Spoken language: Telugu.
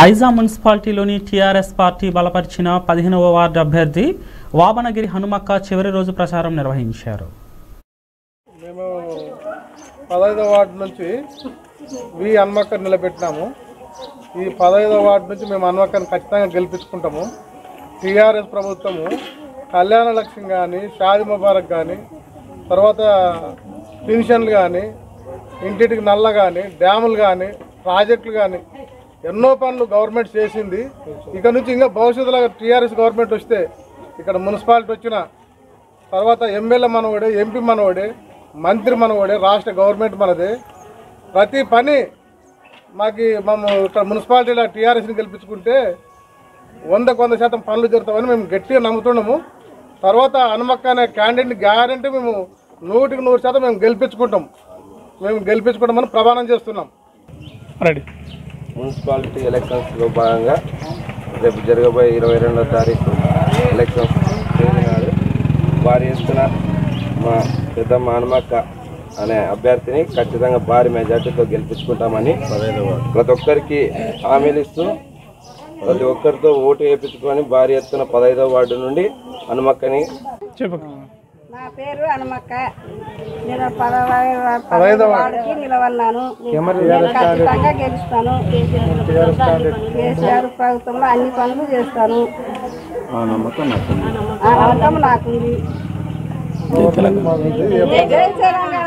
Aiza Municipality Luni TRS Party Balaparchina Padhinova Ward Abhyarthi Wabanagiri Hanumakka Chivari Roju Prasaram Nirvahincharu. We Hanumakka Nilabetnamu. Ee 15th ward nunchi mem Hanumakka Kachitanga Gelipichukuntamu. TRS Prabhutvamu Kalyana Lakshmi gaani, Shadi Mubarak gaani, tarvata pensionlu gaani, ఇంటికి నల్ల గాని డ్యాములు గాని ప్రాజెక్టులు గాని ఎన్నో పనులు గవర్నమెంట్ చేసింది. ఇక నుంచి ఇంకా భవిష్యత్తులో టిఆర్ఎస్ గవర్నమెంట్ వస్తే ఇక్కడ మున్సిపాలిటీ వచ్చిన తర్వాత ఎమ్మెల్యే మనోడే, ఎంపీ మనోడే, మంత్రి మనోడే, రాష్ట్ర గవర్నమెంట్ మనదే. ప్రతి పని మాకి మేము ఇక్కడ మున్సిపాలిటీలో టిఆర్ఎస్ని గెలిపించుకుంటే 100% పనులు జరుగుతామని మేము గట్టిగా నమ్ముతున్నాము. తర్వాత హనుమక్క అనే క్యాండిడేట్ని గ్యారంటీ మేము 100% మేము గెలిపించుకుంటాం. మేము గెలిపించుకోవడం ప్రమాణం చేస్తున్నాం. మున్సిపాలిటీ ఎలక్షన్స్లో భాగంగా రేపు జరగబోయే 22వ తారీఖు ఎలక్షన్స్ నాడు భారీ ఎత్తున మా పెద్ద హనుమక్క అనే అభ్యర్థిని ఖచ్చితంగా భారీ మెజార్టీతో గెలిపించుకుంటామని ప్రతి ఒక్కరికి హామీలు ఇస్తూ ప్రతి ఒక్కరితో ఓటు వేయించుకొని భారీ ఎత్తున 15వ వార్డు నుండి హనుమక్కని నా పేరు హనుమక్క. నేను 15వ వార్డుకి నిలవన్నాను. ఖచ్చితంగా గెలుస్తాను. కేసీఆర్ ప్రభుత్వంలో అన్ని పనులు చేస్తాను. నమ్మకం నాకు. జై తెలంగాణ.